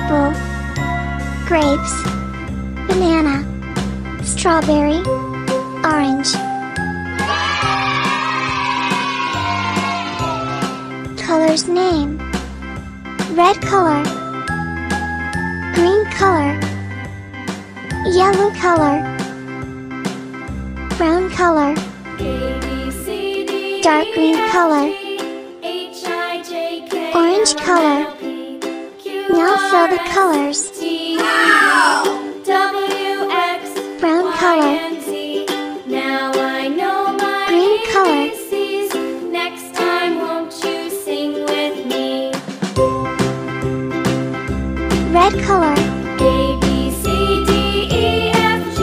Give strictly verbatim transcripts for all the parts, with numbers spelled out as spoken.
apple, grapes, banana, strawberry, orange. Color's name: red color, green color, yellow color, brown color, dark green color, orange color. Now fill the colors. Brown color, green color. Red color, A, B, C, D, E, F, G,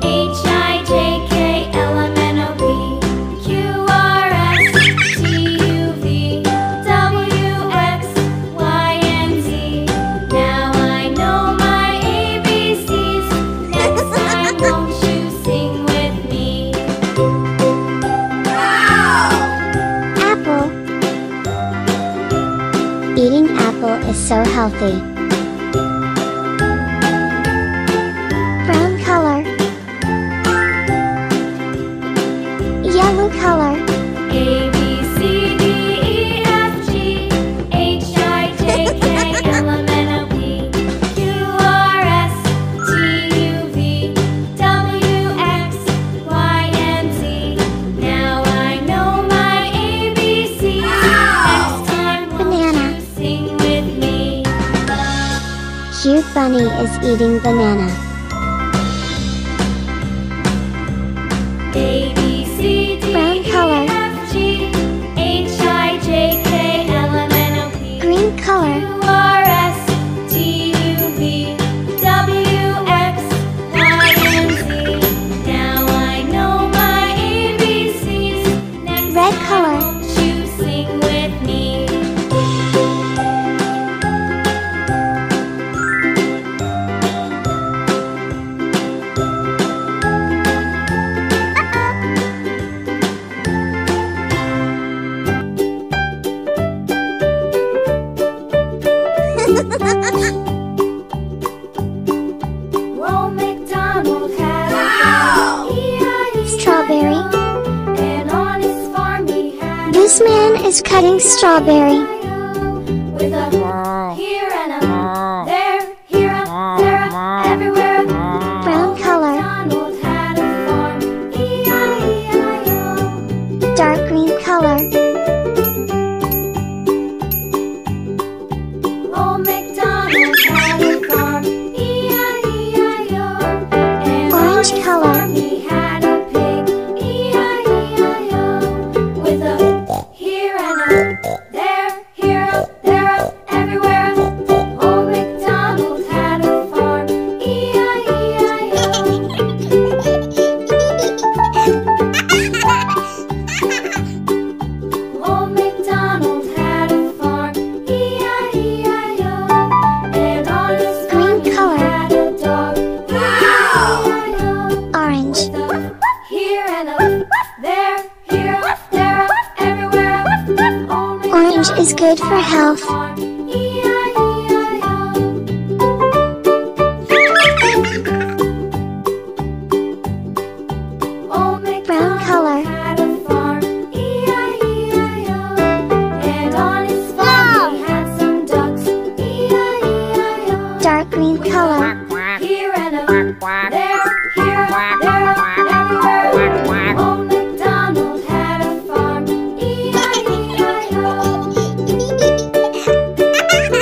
H, I, J, K, L, M, N, O, P, Q, R, S, T, U, V, W, X, Y, and Z. Now I know my A B Cs. Next time won't you sing with me? Wow! Apple. Eating apple is so healthy. Yellow color, A, B, C, D, E, F, G, H, I, J, K, L, M, N, O, P, Q, R, S, T, U, V, W, X, Y, and Z. Now I know my A B Cs. Wow! Next time won't you sing with me? Cute bunny is eating banana. A, B, brown color, green color, now I know my A B Cs. Red color, you sing with me. Roll McDonald had wow. Strawberry, and on his farm he had. This man is cutting strawberry with a wow. Here and a wow. There, here a there, a, wow. Everywhere. Brown color, McDonald had a farm. E I E I O. Dark green color. Is good for health. Brown color, dark green color. Here and a there, here and there, everywhere. Ha ha ha!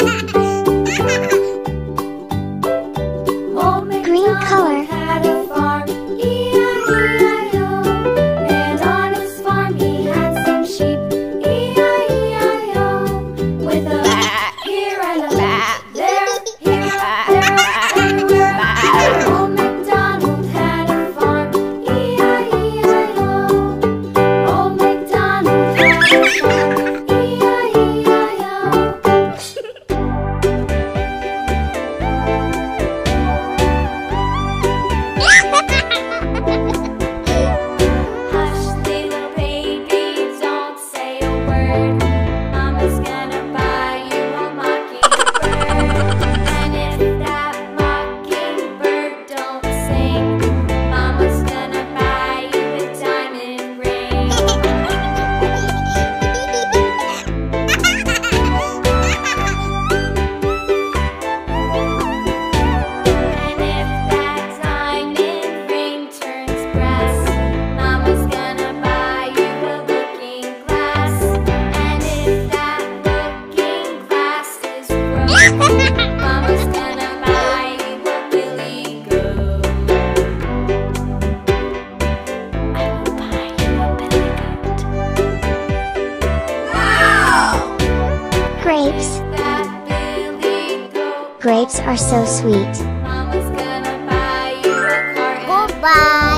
grapes are so sweet. Mama's gonna buy you a car. Goodbye.